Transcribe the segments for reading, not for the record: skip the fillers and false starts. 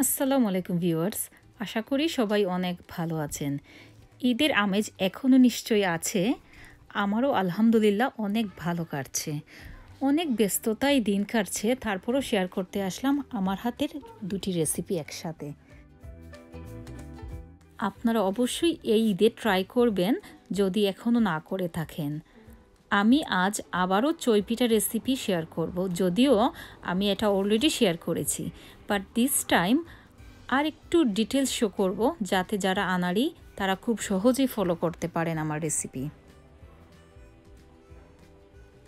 আসসালামু আলাইকুম ভিউয়ার্স, আশা করি সবাই অনেক ভালো আছেন। ঈদের আমেজ এখনও নিশ্চয়ই আছে, আমারও আলহামদুলিল্লাহ অনেক ভালো কাটছে। অনেক ব্যস্ততায় দিন কাটছে, তারপরও শেয়ার করতে আসলাম আমার হাতের দুটি রেসিপি একসাথে। আপনারা অবশ্যই এই ঈদে ট্রাই করবেন যদি এখনও না করে থাকেন। আমি আজ আবারও চই পিঠা রেসিপি শেয়ার করব, যদিও আমি এটা অলরেডি শেয়ার করেছি, বাট দিস টাইম আর একটু ডিটেলস শো করব যাতে যারা আনাড়ি তারা খুব সহজেই ফলো করতে পারেন আমার রেসিপি।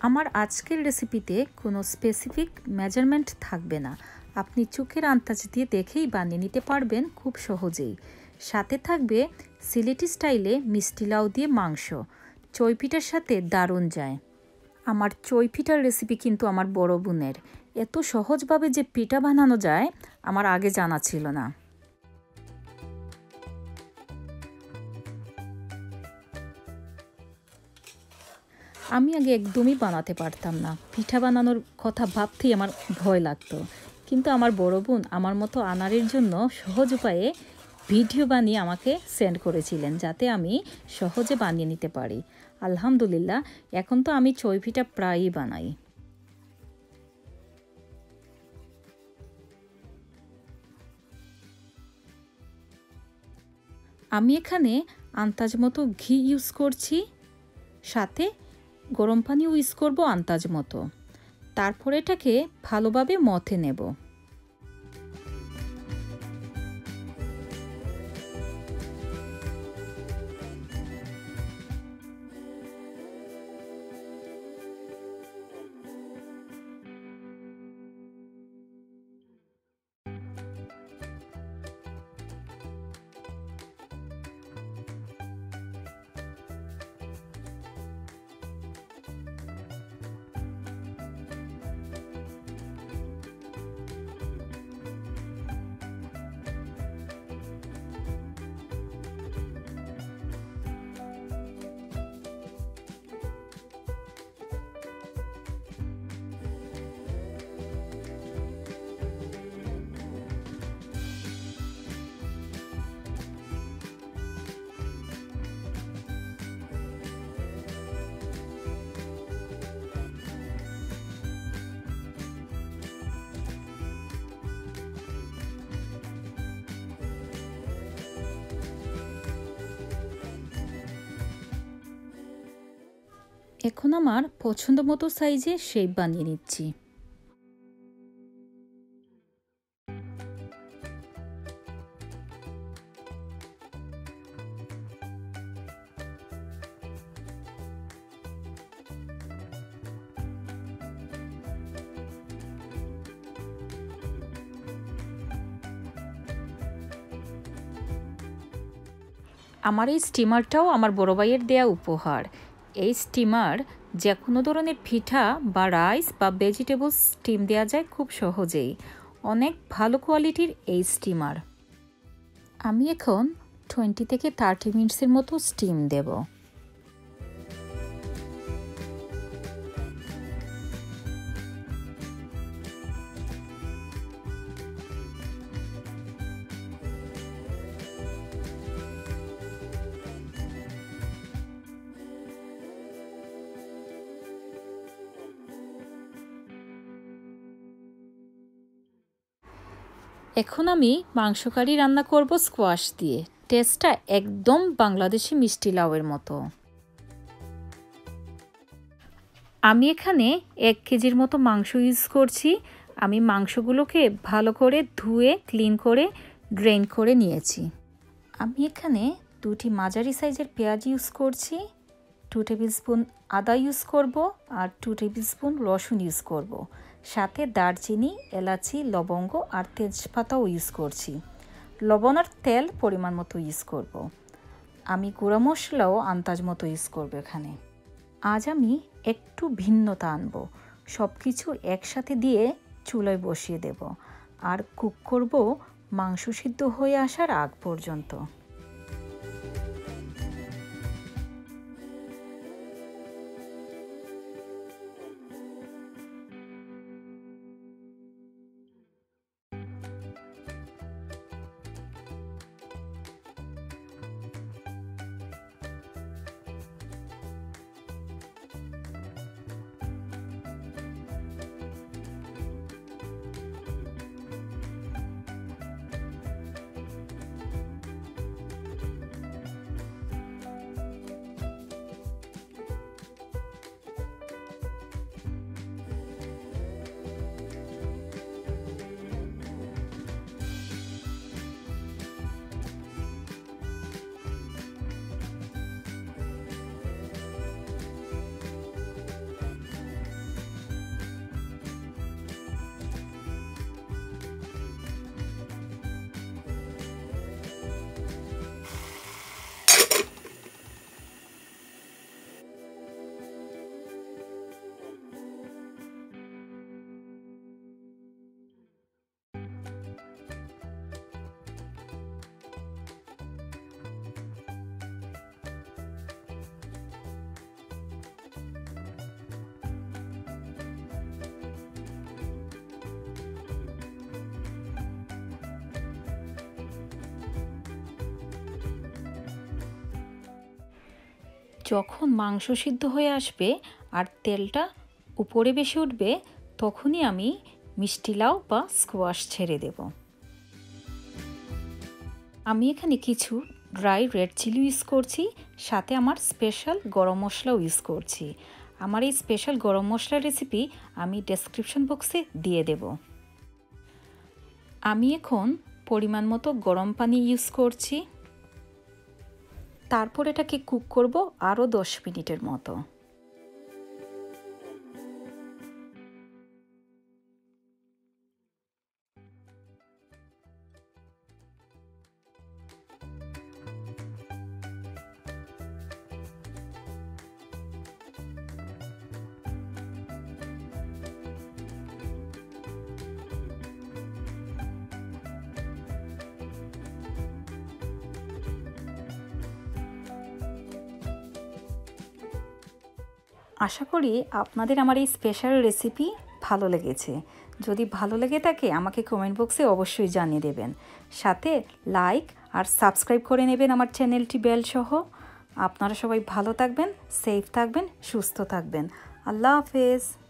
আমার আজকের রেসিপিতে কোনো স্পেসিফিক মেজারমেন্ট থাকবে না, আপনি চোখের আন্দাজ দিয়ে দেখেই বানিয়ে নিতে পারবেন খুব সহজেই। সাথে থাকবে সিলেটি স্টাইলে মিষ্টি লাউ দিয়ে মাংস, চই পিঠার সাথে দারুণ যায়। আমার চই পিঠার রেসিপি কিন্তু আমার বড় বোনের, এত সহজভাবে যে পিঠা বানানো যায় আমার আগে জানা ছিল না। আমি আগে একদমই বানাতে পারতাম না, পিঠা বানানোর কথা ভাবতেই আমার ভয় লাগতো, কিন্তু আমার বড় বোন আমার মতো আনারের জন্য সহজ উপায়ে ভিডিও বানিয়ে আমাকে সেন্ড করেছিলেন যাতে আমি সহজে বানিয়ে নিতে পারি। আলহামদুলিল্লাহ এখন তো আমি চই পিঠা প্রায়ই বানাই। আমি এখানে আন্দাজ মতো ঘি ইউজ করছি, সাথে গরম পানিও ইউজ করব আন্দাজ মতো। তারপর এটাকে ভালোভাবে মথে নেব। এখন আমার পছন্দ মতো সাইজে শেপ বানিয়ে নিচ্ছি। আমার এই স্টিমারটাও আমার বড় ভাইয়ের দেয়া উপহার। এই স্টিমার যে কোনো ধরনের পিঠা বা রাইস বা ভেজিটেবলস স্টিম দেওয়া যায় খুব সহজেই, অনেক ভালো কোয়ালিটির এই স্টিমার। আমি এখন 20 থেকে 30 মিনিটসের মতো স্টিম দেব। এখন আমি মাংস কারি রান্না করব স্কোয়াশ দিয়ে, টেস্টটা একদম বাংলাদেশি মিষ্টি লাউয়ের মতো। আমি এখানে 1 কেজির মতো মাংস ইউজ করছি। আমি মাংসগুলোকে ভালো করে ধুয়ে ক্লিন করে ড্রেন করে নিয়েছি। আমি এখানে 2টি মাঝারি সাইজের পেঁয়াজ ইউজ করছি, 2 টেবিল স্পুন আদা ইউজ করব আর 2 টেবিল স্পুন রসুন ইউজ করব। সাথে দারচিনি, এলাচি, লবঙ্গ আর তেজপাতাও ইউজ করছি। লবণ আর তেল পরিমাণ মতো ইউজ করব। আমি গুঁড়া মশলাও আন্দাজ মতো ইউজ করব এখানে। আজ আমি একটু ভিন্নতা আনব, সব কিছু একসাথে দিয়ে চুলায় বসিয়ে দেব আর কুক করব মাংস সিদ্ধ হয়ে আসার আগ পর্যন্ত। যখন মাংস সিদ্ধ হয়ে আসবে আর তেলটা উপরে বেশি উঠবে তখনই আমি মিষ্টি লাউ বা স্কোয়াশ ছেড়ে দেব। আমি এখানে কিছু ড্রাই রেড চিলি ইউজ করছি, সাথে আমার স্পেশাল গরম মশলাও ইউজ করছি। আমার এই স্পেশাল গরম মশলার রেসিপি আমি ডেসক্রিপশন বক্সে দিয়ে দেব। আমি এখন পরিমাণ মতো গরম পানি ইউজ করছি, তারপর এটাকে কুক করব আরও 10 মিনিটের মতো। আশা করি আপনাদের আমার এই স্পেশাল রেসিপি ভালো লেগেছে। যদি ভালো লেগে থাকে আমাকে কমেন্ট বক্সে অবশ্যই জানিয়ে দেবেন, সাথে লাইক আর সাবস্ক্রাইব করে নেবেন আমার চ্যানেলটি বেল সহ। আপনারা সবাই ভালো থাকবেন, সেফ থাকবেন, সুস্থ থাকবেন। আল্লাহ হাফেজ।